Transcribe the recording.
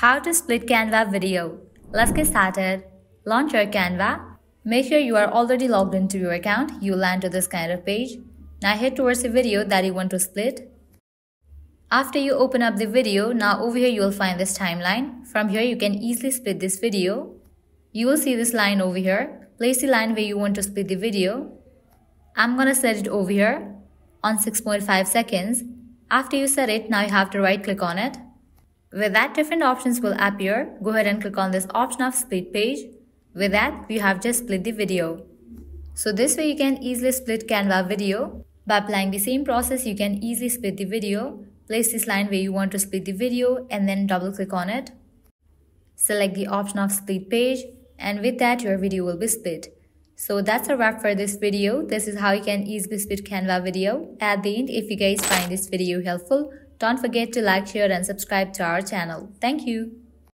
How to split Canva video. Let's get started. Launch your Canva. Make sure you are already logged into your account. You'll land to this kind of page. Now head towards the video that you want to split. After you open up the video, now over here you will find this timeline. From here you can easily split this video. You will see this line over here. Place the line where you want to split the video. I'm gonna set it over here on 6.5 seconds. After you set it, now you have to right click on it. With that, different options will appear. Go ahead and click on this option of split page. With that, we have just split the video. So this way you can easily split Canva video. By applying the same process, you can easily split the video. Place this line where you want to split the video and then double click on it. Select the option of split page, and with that your video will be split. So that's a wrap for this video. This is how you can easily split Canva video. At the end, if you guys find this video helpful, don't forget to like, share and subscribe to our channel. Thank you.